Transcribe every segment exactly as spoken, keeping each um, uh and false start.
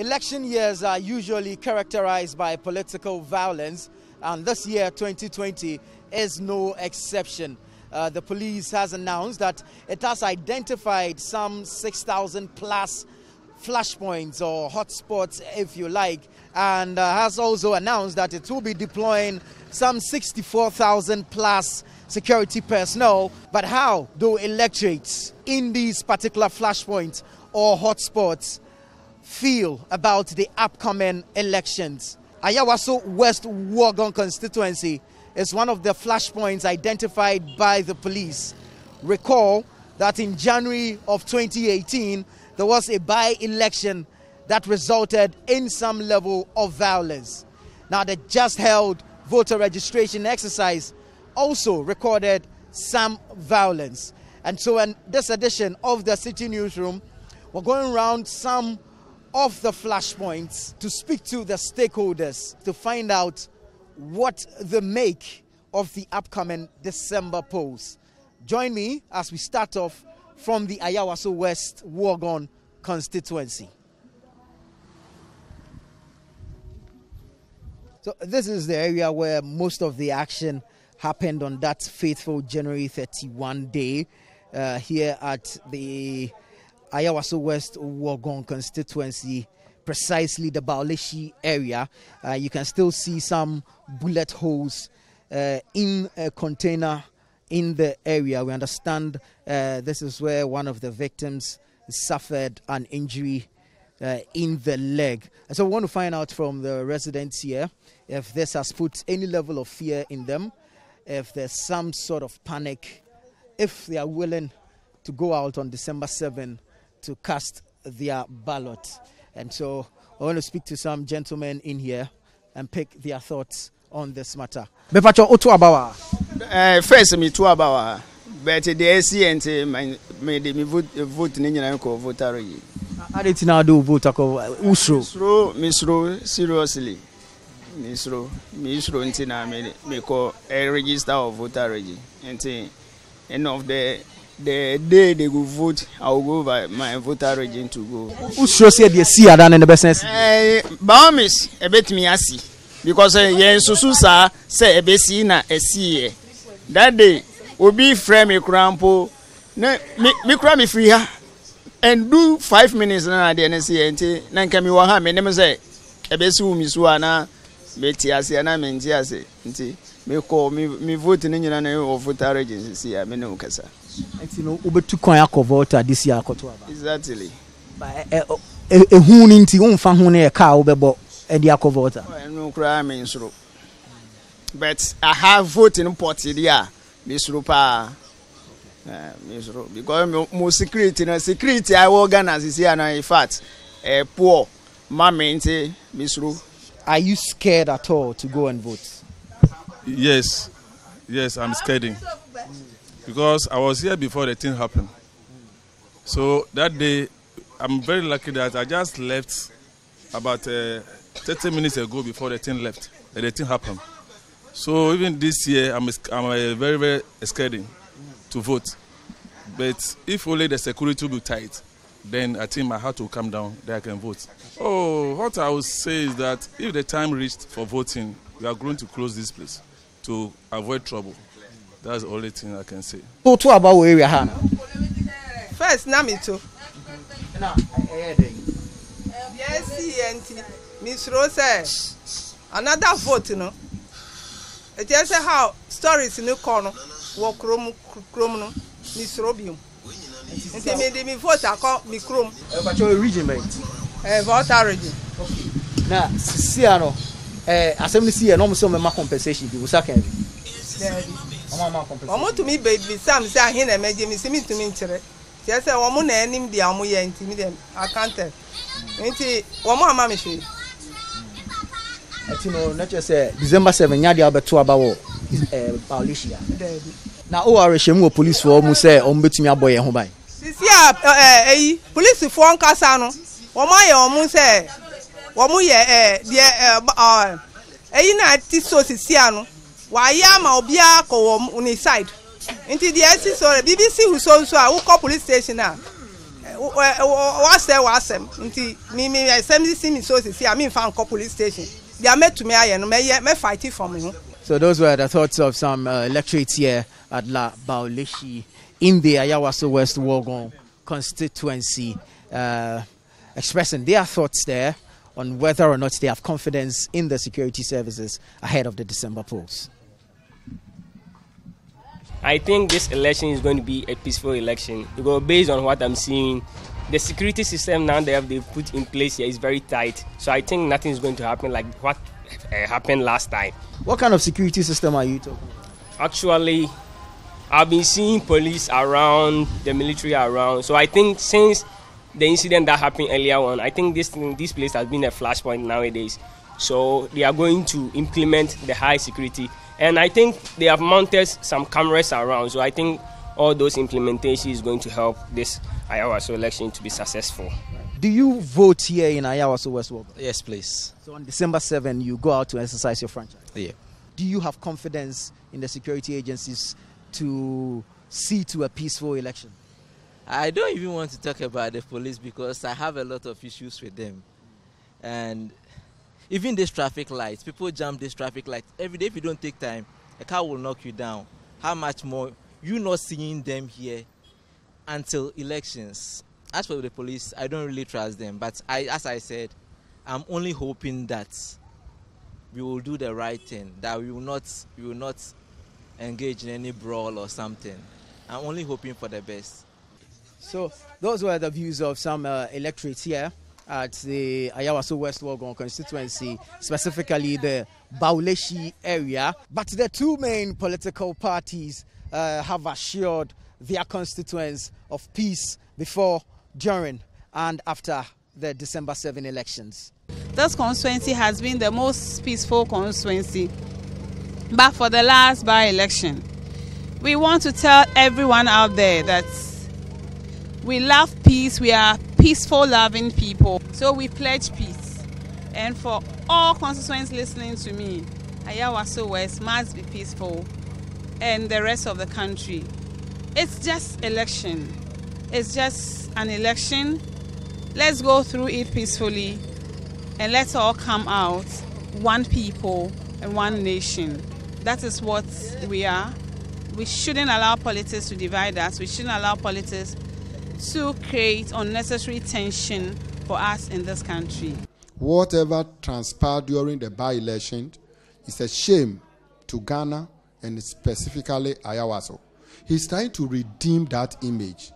Election years are usually characterized by political violence, and this year, twenty twenty, is no exception. Uh, the police has announced that it has identified some six thousand plus flashpoints or hotspots, if you like, and uh, has also announced that it will be deploying some sixty-four thousand plus security personnel. But how do electorates in these particular flashpoints or hotspots feel about the upcoming elections? Ayawaso West Wuogon constituency is one of the flashpoints identified by the police. Recall that in January of twenty eighteen, there was a by-election that resulted in some level of violence. Now, the just held voter registration exercise also recorded some violence. And so in this edition of the City Newsroom, we're going around some of the flashpoints to speak to the stakeholders to find out what the make of the upcoming December polls. Join me as we start off from the Ayawaso West Wuogon constituency. So this is the area where most of the action happened on that fateful January thirty-first day uh, here at the Ayawaso West Wuogon constituency, precisely the Baoleshi area. Uh, you can still see some bullet holes uh, in a container in the area. We understand uh, this is where one of the victims suffered an injury uh, in the leg. And so we want to find out from the residents here if this has put any level of fear in them, if there's some sort of panic, if they are willing to go out on December seventh to cast their ballot. And so I want to speak to some gentlemen in here and pick their thoughts on this matter. Uh, first, me two about, but the S C N T made me vote vote in any vote already. I did not do vote. Usro, Misro, Misro, seriously, Misro, Misro, until I made me call a register of vote already. Until end of the the day they go vote, I will go by my vote already to go. Usro said they see Adan in the business. Eh, Bahamas, a bit me asi because yes, Susa say a busy na a see. That day will be frame a crampo. No, me cram if we and do five minutes now. The N C N T, then can be one hand. Me never say a besu misuana, Betiasiana, Mentiasi, me call me me vote in Indian or voter agency. I mean, no cassa. You know, over two coyaco voter this year. Exactly. By a hoon in Tion Fahune, a cow, bebo, and Yaco voter. No crime in Sro. But I have voted in Portidia, Miss Rupa, Miss Rupa, because more security and security I organize is here and I fat. A poor mammy, Miss Rupa. Are you scared at all to go and vote? Yes, yes, I'm scared because I was here before the thing happened. So that day, I'm very lucky that I just left about uh, thirty minutes ago before the thing left. Uh, the thing happened. So even this year, I'm, I'm very, very scared to vote. But if only the security will be tight, then I think my heart will come down, then I can vote. Oh, what I would say is that if the time reached for voting, we are going to close this place to avoid trouble. That's the only thing I can say. What about where we are now? First, Nami too. No, I heard it. Yes, Miss Rose, another vote, no? It just how stories in the corner were chrome chrome Miss Robium. And they made me vote. I call me chrome. But your region, mate. Voter region. Okay. Now, see, I know. Assembly, see, I know. So, my compensation. You second. I want to meet baby Sam. Say, I hear me. Jimmy, see me to me. Just a woman and him be a moya and timid. I can't tell. Ain't one more, mammy. You know, not just uh, December seventh, Yadi Albertua Bao is a Paulicia. Now, oh, I shame police for almost say, on between your boy and home by. This year, police to phone Cassano, or my almost say, one more year, dear, a united Siciliano. Why, Yam or Biaco on his side. Into the I C S or B B C who saw so I woke up police station now. what's there was them? Me, I send this in so see, I mean, found police station. They are met to me, I am fighting for me. So, those were the thoughts of some uh, electorates here at La Bauleshi in the Ayawaso West Wuogon constituency, uh, expressing their thoughts there on whether or not they have confidence in the security services ahead of the December polls. I think this election is going to be a peaceful election because based on what I'm seeing, the security system now they have they put in place here is very tight. So I think nothing is going to happen like what uh, happened last time. What kind of security system are you talking about? Actually, I've been seeing police around, the military around. So I think since the incident that happened earlier on, I think this thing, this place has been a flashpoint nowadays. So they are going to implement the high security. And I think they have mounted some cameras around, so I think all those implementation is going to help this Ayawaso election to be successful. Do you vote here in Ayawaso West Wuogon? Yes, please. So on December seventh, you go out to exercise your franchise? Yeah. Do you have confidence in the security agencies to see to a peaceful election? I don't even want to talk about the police because I have a lot of issues with them. And even these traffic lights, people jam these traffic lights. Every day if you don't take time, a car will knock you down. How much more you not seeing them here until elections? As for the police, I don't really trust them. But I, as I said, I'm only hoping that we will do the right thing, that we will not, we will not engage in any brawl or something. I'm only hoping for the best. So those were the views of some uh, electorates here at the Ayawaso West Wuogon constituency, specifically the Bauleshi area. But the two main political parties uh, have assured their constituents of peace before, during and after the December seventh elections. This constituency has been the most peaceful constituency, but for the last by-election, we want to tell everyone out there that we love peace, we are peaceful, loving people. So we pledge peace. And for all constituents listening to me, Ayawaso West must be peaceful and the rest of the country. It's just election. It's just an election. Let's go through it peacefully and let's all come out one people and one nation. That is what we are. We shouldn't allow politics to divide us. We shouldn't allow politics to create unnecessary tension for us in this country. Whatever transpired during the by-election is a shame to Ghana and specifically Ayawaso. He's trying to redeem that image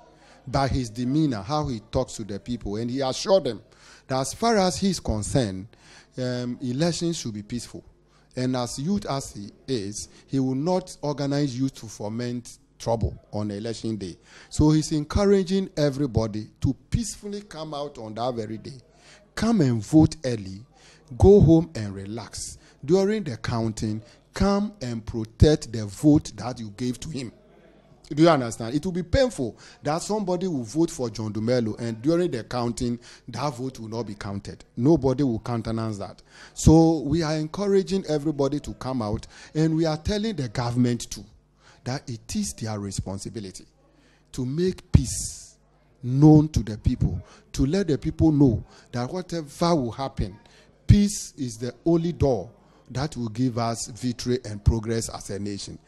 by his demeanor, how he talks to the people, and he assured them that as far as he's concerned, um, elections should be peaceful. And as youth as he is, he will not organize youth to foment trouble on election day. So he's encouraging everybody to peacefully come out on that very day. Come and vote early, go home and relax. During the counting, come and protect the vote that you gave to him. Do you understand? It will be painful that somebody will vote for John Dumelo and during the counting, that vote will not be counted. Nobody will countenance that. So we are encouraging everybody to come out and we are telling the government too, that it is their responsibility to make peace known to the people, to let the people know that whatever will happen, peace is the only door that will give us victory and progress as a nation.